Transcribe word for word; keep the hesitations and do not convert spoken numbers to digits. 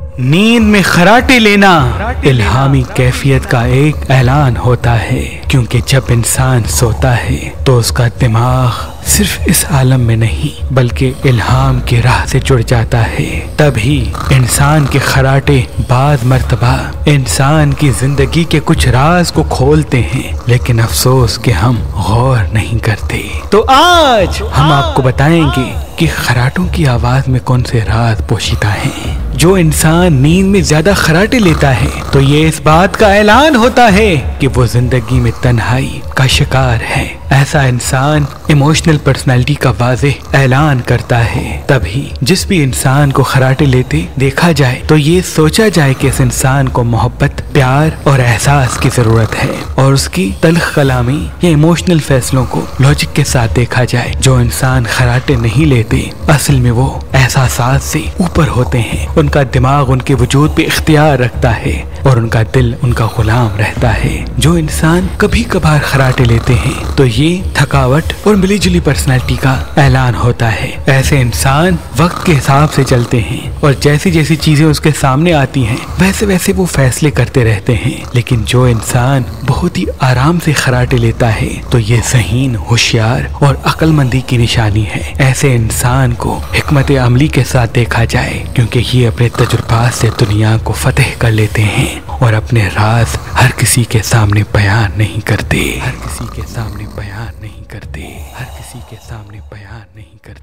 नींद में खराटे लेना इल्हामी कैफियत का एक ऐलान होता है, क्योंकि जब इंसान सोता है तो उसका दिमाग सिर्फ इस आलम में नहीं बल्कि इल्हाम की राह से जुड़ जाता है। तभी इंसान के खराटे बाद मर्तबा इंसान की जिंदगी के कुछ राज को खोलते हैं, लेकिन अफसोस कि हम गौर नहीं करते। तो आज हम आपको बताएंगे कि खराटों की आवाज में कौन से राज पोशीदा है। जो इंसान नींद में ज्यादा खराटे लेता है तो ये इस बात का ऐलान होता है कि वो जिंदगी में तन्हाई का शिकार है। ऐसा इंसान इमोशनल पर्सनालिटी का वाज़ेह ऐलान करता है। तभी जिस भी इंसान को खराटे लेते देखा जाए तो ये सोचा जाए कि इस इंसान को मोहब्बत, प्यार और एहसास की जरूरत है, और उसकी तल्ख कलामी या इमोशनल फैसलों को लॉजिक के साथ देखा जाए। जो इंसान खराटे नहीं लेते असल में वो एहसास से ऊपर होते हैं। उनका दिमाग उनके वजूद पे इख्तियार रखता है और उनका दिल उनका गुलाम रहता है। जो इंसान कभी कभार खराटे लेते हैं तो ये थकावट और मिली जुली पर्सनैलिटी का ऐलान होता है। ऐसे इंसान वक्त के हिसाब से चलते हैं और जैसी जैसी चीजें उसके सामने आती हैं वैसे वैसे वो फैसले करते रहते हैं। लेकिन जो इंसान बहुत ही आराम से खराटे लेता है तो ये ज़हीन, होशियार और अक्लमंदी की निशानी है। ऐसे इंसान को हिकमत अमली के साथ देखा जाए, क्योंकि ये अपने तजुर्बात से दुनिया को फतेह कर लेते हैं और अपने राज हर किसी के सामने बयान नहीं करते हर किसी के सामने बयान नहीं करते हर किसी के सामने बयान नहीं करते